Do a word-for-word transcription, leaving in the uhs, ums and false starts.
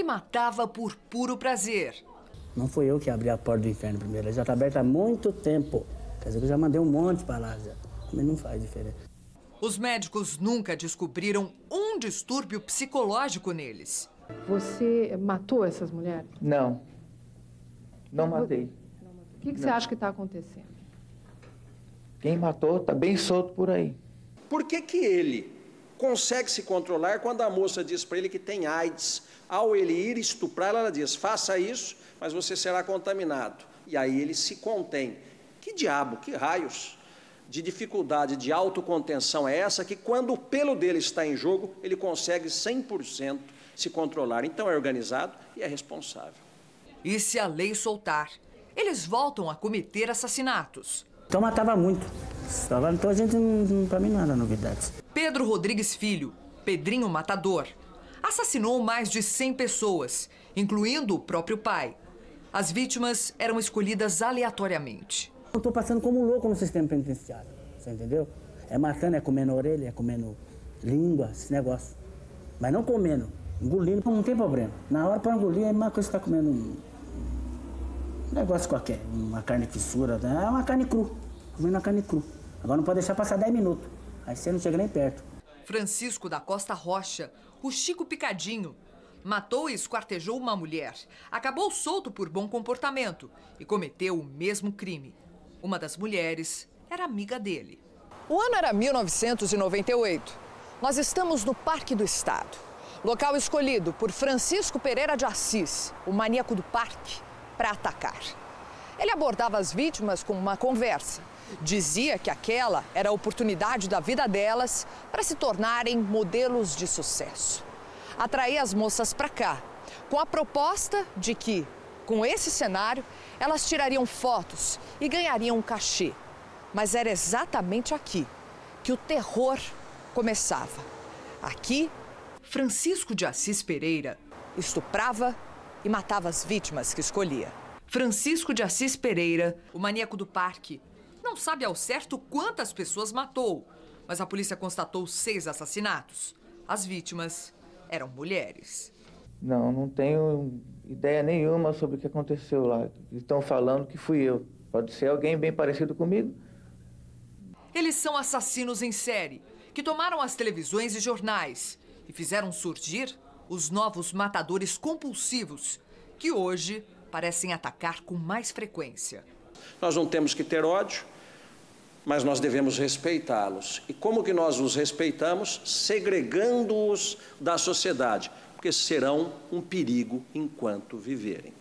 ele matava por puro prazer. Não fui eu que abri a porta do inferno primeiro, ela já está aberta há muito tempo. Quer dizer, eu já mandei um monte para lá, já. Mas não faz diferença. Os médicos nunca descobriram um distúrbio psicológico neles. Você matou essas mulheres? Não. Não matei. O que, que você acha que está acontecendo? Quem matou está bem solto por aí. Por que que ele consegue se controlar quando a moça diz para ele que tem AIDS? Ao ele ir estuprar, ela diz, faça isso, mas você será contaminado. E aí ele se contém. Que diabo, que raios de dificuldade de autocontenção é essa que, quando o pelo dele está em jogo, ele consegue cem por cento se controlar. Então é organizado e é responsável. E se a lei soltar, eles voltam a cometer assassinatos. Então matava muito. Então a gente, para mim, não era novidade. Pedro Rodrigues Filho, Pedrinho Matador, assassinou mais de cem pessoas, incluindo o próprio pai. As vítimas eram escolhidas aleatoriamente. Eu estou passando como louco no sistema penitenciário, você entendeu? É matando, é comendo orelha, é comendo língua, esse negócio. Mas não comendo, engolindo, não tem problema. Na hora para engolir, é a mesma coisa que está comendo um negócio qualquer, uma carne fissura, é uma carne crua, comendo uma carne crua. Agora não pode deixar passar dez minutos, aí você não chega nem perto. Francisco da Costa Rocha, o Chico Picadinho, matou e esquartejou uma mulher, acabou solto por bom comportamento e cometeu o mesmo crime. Uma das mulheres era amiga dele. O ano era mil novecentos e noventa e oito. Nós estamos no Parque do Estado, local escolhido por Francisco Pereira de Assis, o maníaco do parque, para atacar. Ele abordava as vítimas com uma conversa. Dizia que aquela era a oportunidade da vida delas para se tornarem modelos de sucesso. Atraía as moças para cá, com a proposta de que, com esse cenário, elas tirariam fotos e ganhariam um cachê. Mas era exatamente aqui que o terror começava. Aqui, Francisco de Assis Pereira estuprava e matava as vítimas que escolhia. Francisco de Assis Pereira, o maníaco do parque, não sabe ao certo quantas pessoas matou, mas a polícia constatou seis assassinatos. As vítimas eram mulheres. Não, não tenho ideia nenhuma sobre o que aconteceu lá. Estão falando que fui eu. Pode ser alguém bem parecido comigo. Eles são assassinos em série, que tomaram as televisões e jornais e fizeram surgir os novos matadores compulsivos, que hoje parecem atacar com mais frequência. Nós não temos que ter ódio, mas nós devemos respeitá-los. E como que nós os respeitamos? Segregando-os da sociedade, porque serão um perigo enquanto viverem.